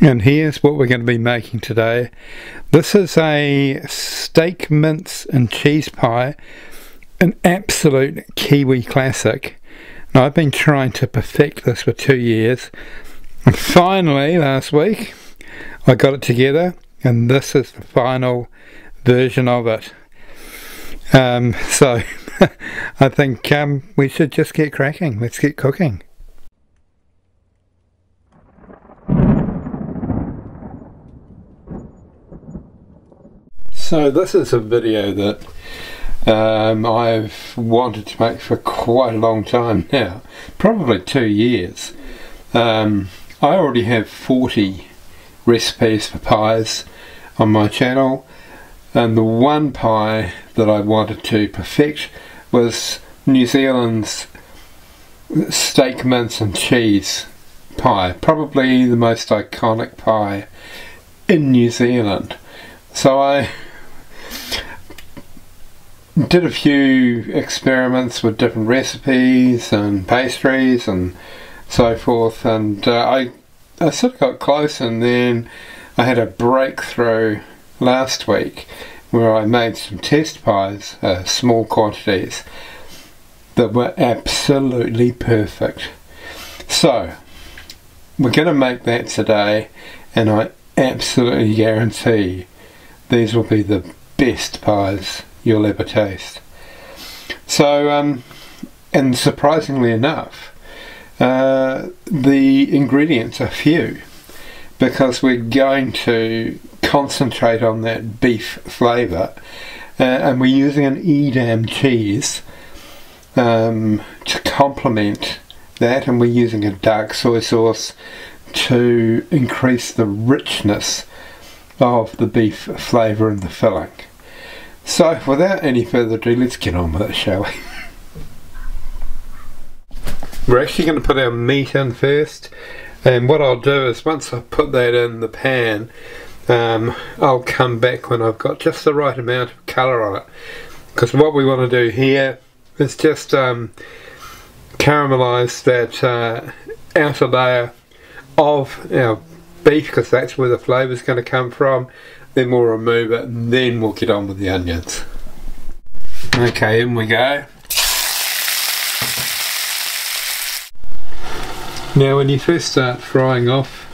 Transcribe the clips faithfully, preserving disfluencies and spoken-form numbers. And here's what we're going to be making today. This is a steak mince and cheese pie, an absolute Kiwi classic. Now, I've been trying to perfect this for two years. And finally, last week, I got it together, and this is the final version of it. Um, so, I think um, we should just get cracking. Let's get cooking. So this is a video that um, I've wanted to make for quite a long time now, probably two years. Um, I already have forty recipes for pies on my channel, and the one pie that I wanted to perfect was New Zealand's steak mince and cheese pie, probably the most iconic pie in New Zealand. So I did a few experiments with different recipes and pastries and so forth, and uh, I, I sort of got close, and then I had a breakthrough last week where I made some test pies, uh, small quantities, that were absolutely perfect. So we're going to make that today, and I absolutely guarantee these will be the best pies you'll ever taste. So, um, and surprisingly enough, uh, the ingredients are few, because we're going to concentrate on that beef flavour, uh, and we're using an Edam cheese um, to complement that, and we're using a dark soy sauce to increase the richness of the beef flavour in the filling. So without any further ado, let's get on with it, shall we? We're actually going to put our meat in first, and what I'll do is once I put that in the pan, um, I'll come back when I've got just the right amount of colour on it, because what we want to do here is just um, caramelise that uh, outer layer of our beef, because that's where the flavour is going to come from. Then we'll remove it, and then we'll get on with the onions. Okay, in we go. Now, when you first start frying off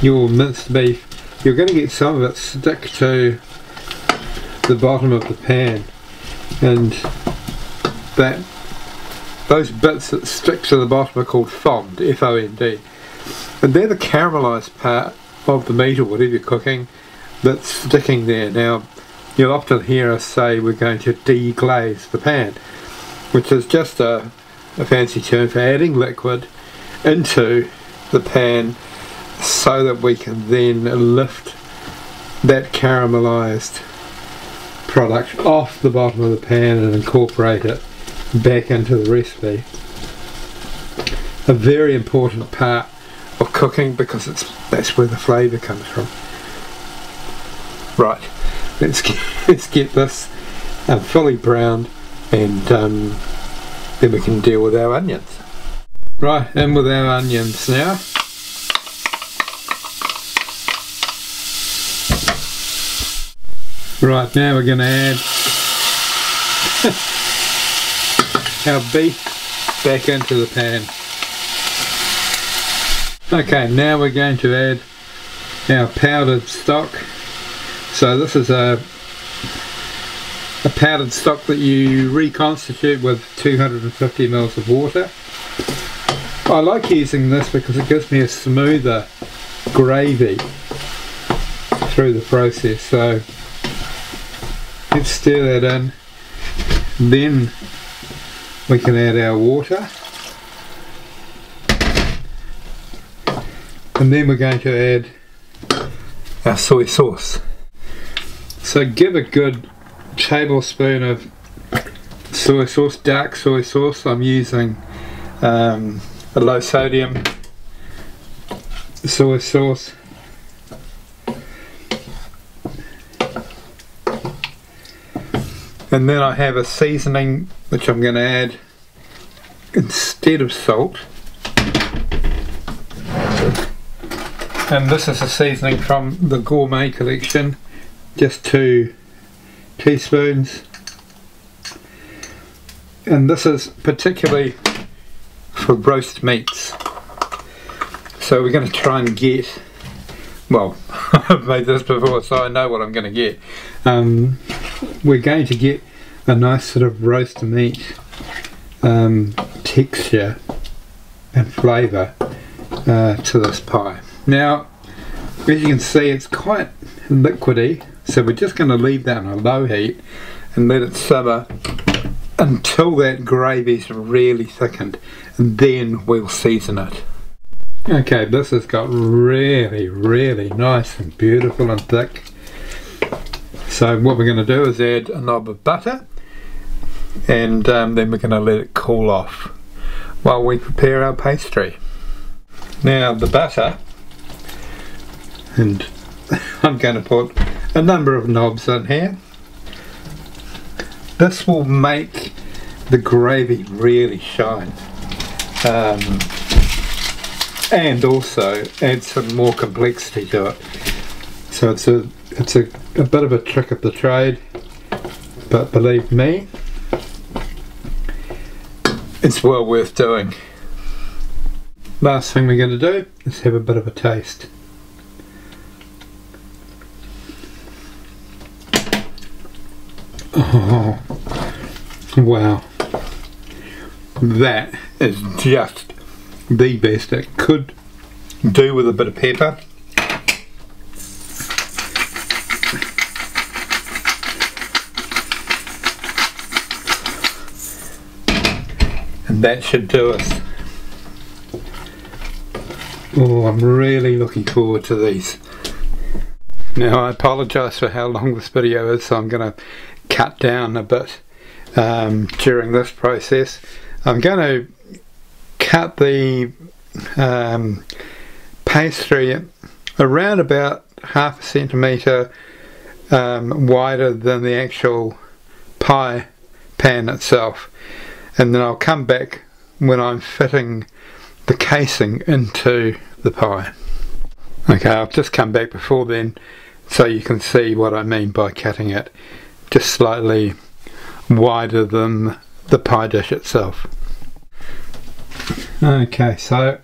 your minced beef, you're going to get some of it stick to the bottom of the pan, and that those bits that stick to the bottom are called fond, F O N D, and they're the caramelised part of the meat or whatever you're cooking that's sticking there. Now, you'll often hear us say we're going to deglaze the pan, which is just a, a fancy term for adding liquid into the pan so that we can then lift that caramelised product off the bottom of the pan and incorporate it back into the recipe. A very important part of cooking, because it's that's where the flavour comes from. Right, let's get, let's get this um, fully browned, and um, then we can deal with our onions. Right, in with our onions now. Right, now we're going to add our beef back into the pan. Okay, now we're going to add our powdered stock. So this is a, a powdered stock that you reconstitute with two hundred fifty milliliters of water. I like using this because it gives me a smoother gravy through the process. So let's stir that in. Then we can add our water. And then we're going to add our soy sauce. So give a good tablespoon of soy sauce, dark soy sauce. I'm using um, a low sodium soy sauce. And then I have a seasoning which I'm going to add instead of salt. And this is a seasoning from the Gourmet Collection, just two teaspoons. And this is particularly for roast meats. So we're going to try and get, well, I've made this before so I know what I'm going to get. Um, we're going to get a nice sort of roast meat um, texture and flavour uh, to this pie. Now, as you can see, it's quite liquidy, so we're just going to leave that on a low heat and let it simmer until that gravy's really thickened, and then we'll season it. Okay, this has got really, really nice and beautiful and thick. So what we're going to do is add a knob of butter, and um, then we're going to let it cool off while we prepare our pastry. Now the butter, and I'm going to put a number of knobs in here. This will make the gravy really shine, um, and also add some more complexity to it. So it's a it's a, a bit of a trick of the trade, but believe me, it's well worth doing. Last thing we're going to do is have a bit of a taste. Oh, wow, that is just the best. It could do with a bit of pepper. And that should do us. Oh, I'm really looking forward to these. Now I apologise for how long this video is, so I'm going to cut down a bit um, during this process. I'm going to cut the um, pastry around about half a centimetre um, wider than the actual pie pan itself, and then I'll come back when I'm fitting the casing into the pie. Okay, I've just come back before then so you can see what I mean by cutting it just slightly wider than the pie dish itself. Okay, so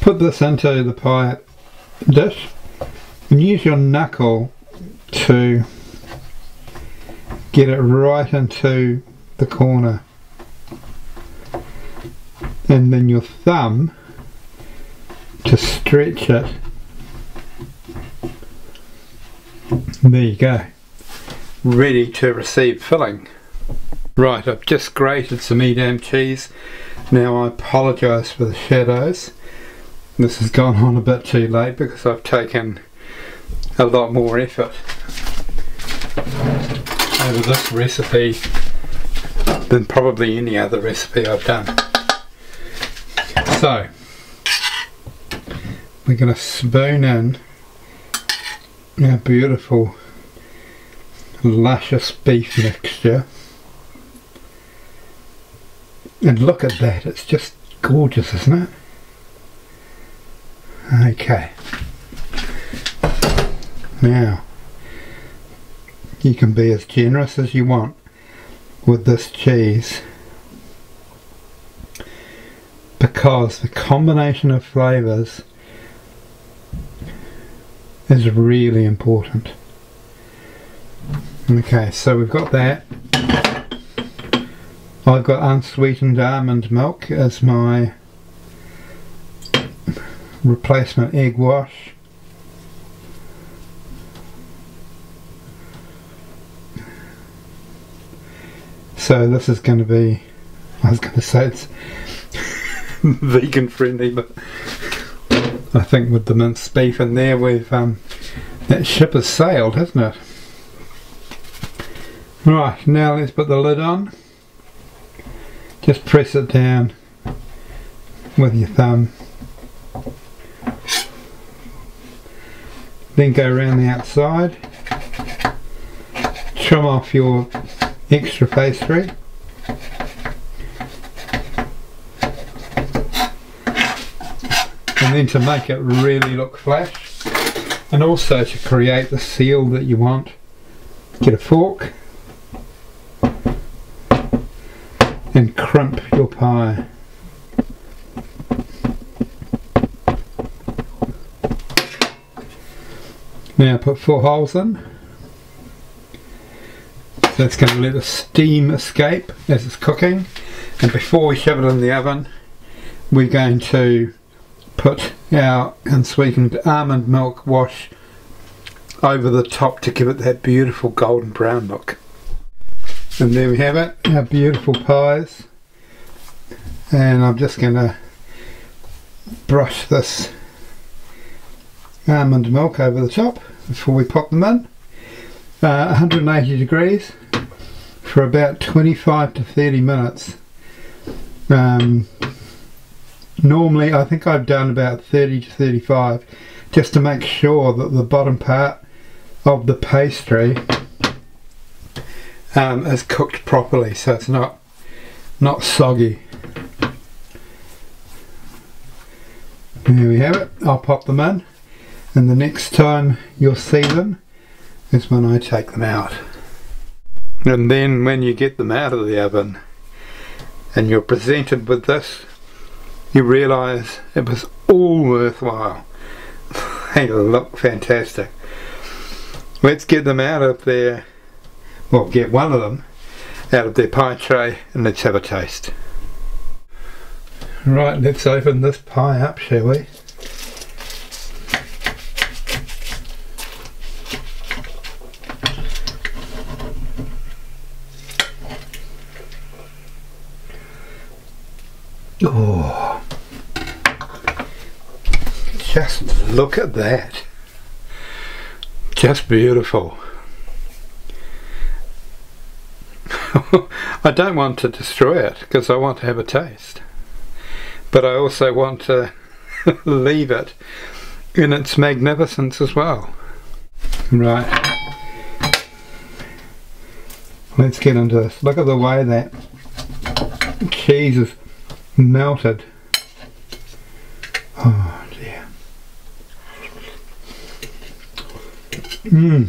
put this into the pie dish and use your knuckle to get it right into the corner, and then your thumb to stretch it. There you go. Ready to receive filling. Right, I've just grated some Edam cheese. Now I apologise for the shadows. This has gone on a bit too late because I've taken a lot more effort over this recipe than probably any other recipe I've done. So we're going to spoon in our beautiful luscious beef mixture, and look at that, it's just gorgeous, isn't it? Okay, now you can be as generous as you want with this cheese, because the combination of flavours is really important. Okay, so we've got that. I've got unsweetened almond milk as my replacement egg wash. So this is going to be, I was going to say it's vegan friendly, but I think with the minced beef in there, we've, um, that ship has sailed, hasn't it? Right, now let's put the lid on. Just press it down with your thumb. Then go around the outside. Trim off your extra pastry. And and then to make it really look flash, and also to create the seal that you want. Get a fork and crimp your pie. Now put four holes in. That's going to let the steam escape as it's cooking, and before we shove it in the oven we're going to put our unsweetened almond milk wash over the top to give it that beautiful golden brown look. And there we have it, our beautiful pies. And I'm just going to brush this almond milk over the top before we pop them in. Uh, one hundred eighty degrees for about twenty-five to thirty minutes. Um, normally I think I've done about thirty to thirty-five, just to make sure that the bottom part of the pastry um, is cooked properly, so it's not not soggy. There we have it. I'll pop them in, and the next time you'll see them is when I take them out. And then when you get them out of the oven and you're presented with this, you realise it was all worthwhile. They look fantastic. Let's get them out of their, well, get one of them out of their pie tray and let's have a taste. Right, let's open this pie up, shall we? Oh, just look at that. Just beautiful. I don't want to destroy it because I want to have a taste, but I also want to leave it in its magnificence as well. Right, let's get into this. Look at the way that cheese is melted. Oh dear. Mmm.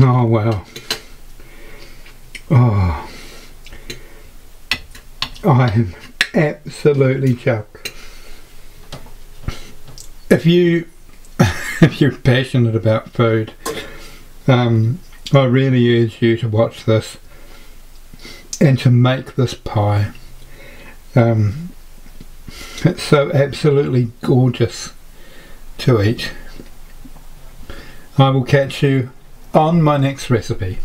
Oh wow. Oh, I am absolutely chuffed. If you If you're passionate about food, um, I really urge you to watch this and to make this pie. Um, it's so absolutely gorgeous to eat. I will catch you on my next recipe.